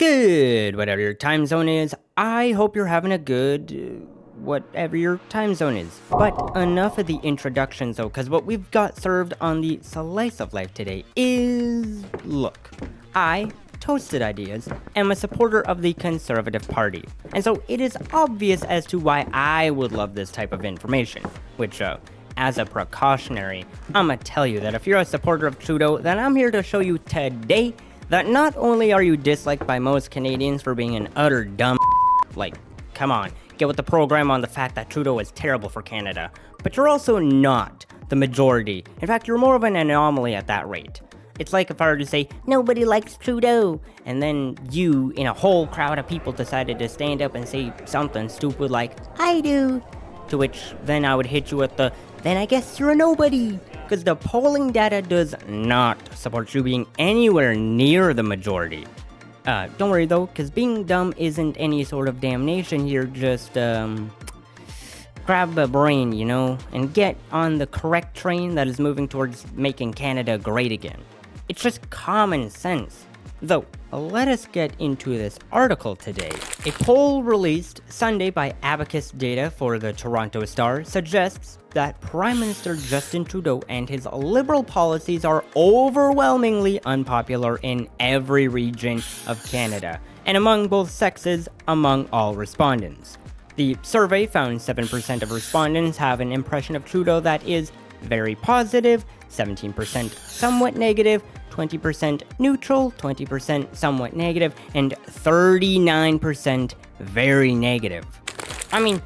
Good, whatever your time zone is. I hope you're having a good, whatever your time zone is. But enough of the introductions though, because what we've got served on the slice of life today is, look, I, Toasted Ideas, am a supporter of the Conservative Party. And so it is obvious as to why I would love this type of information, which, as a precautionary, I'ma tell you that if you're a supporter of Trudeau, then I'm here to show you today that not only are you disliked by most Canadians for being an utter dumb like, come on, get with the program on the fact that Trudeau is terrible for Canada, but you're also not the majority. In fact, you're more of an anomaly at that rate. It's like if I were to say, nobody likes Trudeau, and then you, in a whole crowd of people, decided to stand up and say something stupid like, I do, to which then I would hit you with the, then I guess you're a nobody. Because the polling data does not support you being anywhere near the majority. Don't worry though, because being dumb isn't any sort of damnation here, just grab a brain, you know, and get on the correct train that is moving towards making Canada great again. It's just common sense. Though, let us get into this article today. A poll released Sunday by Abacus Data for the Toronto Star suggests that Prime Minister Justin Trudeau and his liberal policies are overwhelmingly unpopular in every region of Canada, and among both sexes, among all respondents. The survey found 7% of respondents have an impression of Trudeau that is very positive, 17% somewhat negative, 20% neutral, 20% somewhat negative, and 39% very negative. I mean,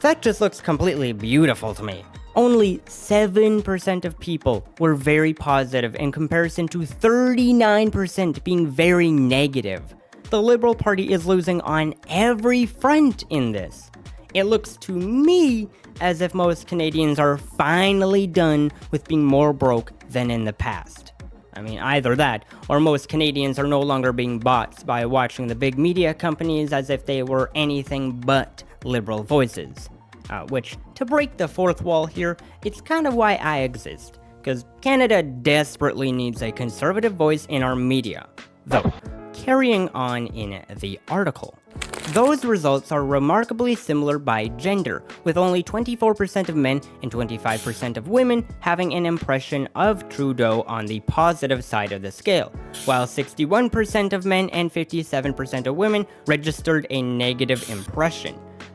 that just looks completely beautiful to me. Only 7% of people were very positive in comparison to 39% being very negative. The Liberal Party is losing on every front in this. It looks to me as if most Canadians are finally done with being more broke than in the past. I mean, either that, or most Canadians are no longer being bought by watching the big media companies as if they were anything but liberal voices. Which, to break the fourth wall here, it's kind of why I exist, because Canada desperately needs a conservative voice in our media. Though, carrying on in the article, those results are remarkably similar by gender, with only 24% of men and 25% of women having an impression of Trudeau on the positive side of the scale, while 61% of men and 57% of women registered a negative impression.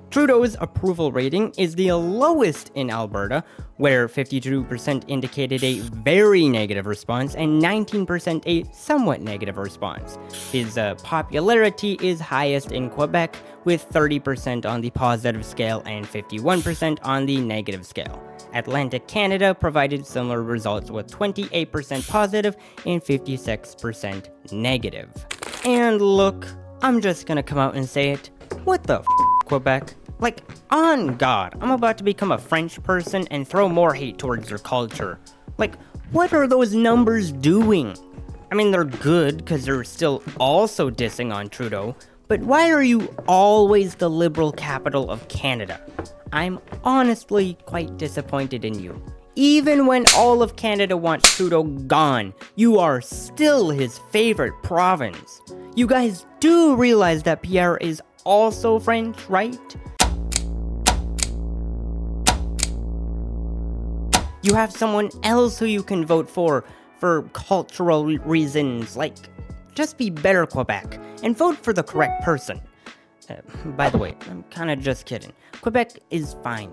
Trudeau's approval rating is the lowest in Alberta, where 52% indicated a very negative response and 19% a somewhat negative response. His popularity is highest in Quebec, with 30% on the positive scale and 51% on the negative scale. Atlantic Canada provided similar results with 28% positive and 56% negative. And look, I'm just gonna come out and say it, what the f***? Quebec? Like, on God, I'm about to become a French person and throw more hate towards your culture. Like, what are those numbers doing? I mean, they're good because they're still also dissing on Trudeau, but why are you always the liberal capital of Canada? I'm honestly quite disappointed in you. Even when all of Canada wants Trudeau gone, you are still his favorite province. You guys do realize that Pierre is also French, right? You have someone else who you can vote for cultural reasons. Like, just be better, Quebec, and vote for the correct person. By the way, I'm kind of just kidding. Quebec is fine.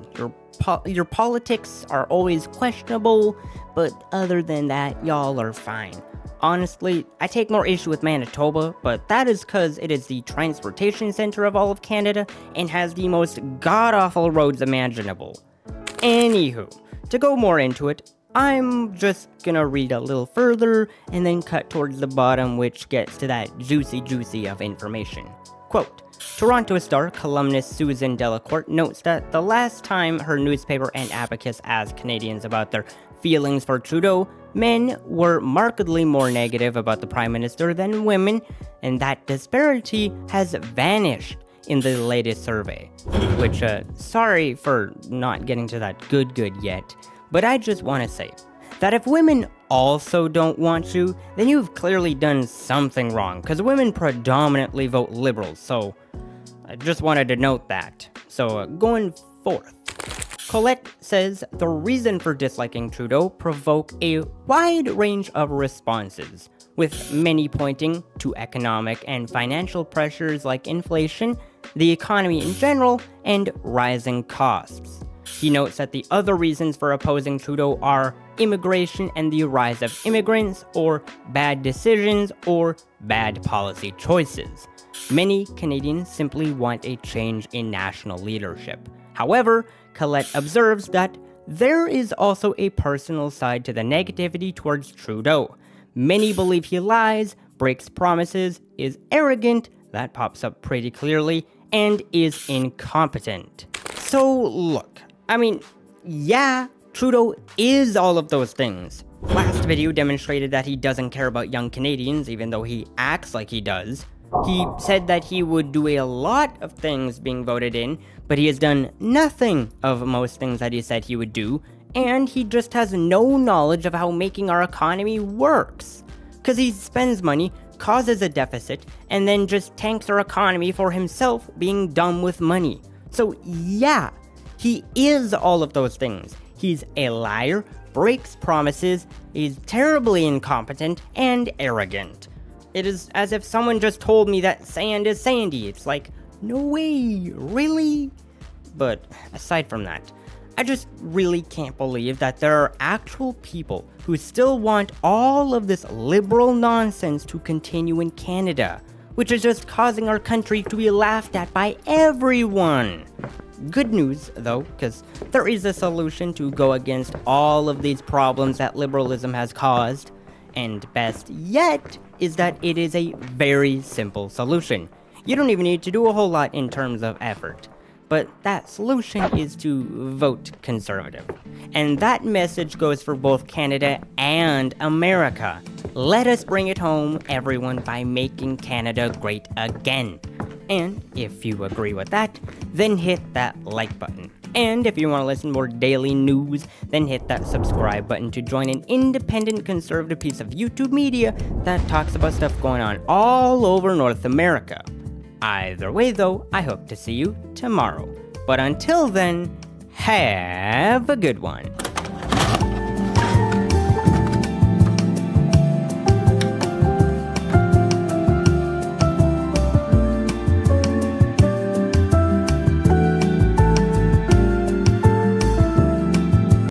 Your politics are always questionable, but other than that, y'all are fine. Honestly, I take more issue with Manitoba, but that is because it is the transportation center of all of Canada and has the most god-awful roads imaginable. Anywho, to go more into it, I'm just gonna read a little further and then cut towards the bottom, which gets to that juicy of information. Quote, Toronto Star columnist Susan Delacourt notes that the last time her newspaper and Abacus asked Canadians about their feelings for Trudeau, men were markedly more negative about the Prime Minister than women, and that disparity has vanished in the latest survey. Which, sorry for not getting to that good yet, but I just want to say that if women also don't want you, then you've clearly done something wrong, because women predominantly vote Liberals, so I just wanted to note that. So going forth. Colette says the reason for disliking Trudeau provoke a wide range of responses, with many pointing to economic and financial pressures like inflation, the economy in general, and rising costs. He notes that the other reasons for opposing Trudeau are immigration and the rise of immigrants, or bad decisions, or bad policy choices. Many Canadians simply want a change in national leadership. However, Colette observes that there is also a personal side to the negativity towards Trudeau. Many believe he lies, breaks promises, is arrogant, that pops up pretty clearly, and is incompetent. So look, I mean, yeah, Trudeau is all of those things. Last video demonstrated that he doesn't care about young Canadians, even though he acts like he does. He said that he would do a lot of things being voted in, but he has done nothing of most things that he said he would do, and he just has no knowledge of how making our economy works. Because he spends money, causes a deficit, and then just tanks our economy for himself being dumb with money. So yeah, he is all of those things. He's a liar, breaks promises, is terribly incompetent, and arrogant. It is as if someone just told me that sand is sandy. It's like, no way, really? But aside from that, I just really can't believe that there are actual people who still want all of this liberal nonsense to continue in Canada, which is just causing our country to be laughed at by everyone. Good news, though, because there is a solution to go against all of these problems that liberalism has caused, and best yet is that it is a very simple solution. You don't even need to do a whole lot in terms of effort. But that solution is to vote Conservative. And that message goes for both Canada and America. Let us bring it home, everyone, by making Canada great again. And if you agree with that, then hit that like button. And if you want to listen to more daily news, then hit that subscribe button to join an independent conservative piece of YouTube media that talks about stuff going on all over North America. Either way though, I hope to see you tomorrow. But until then, have a good one.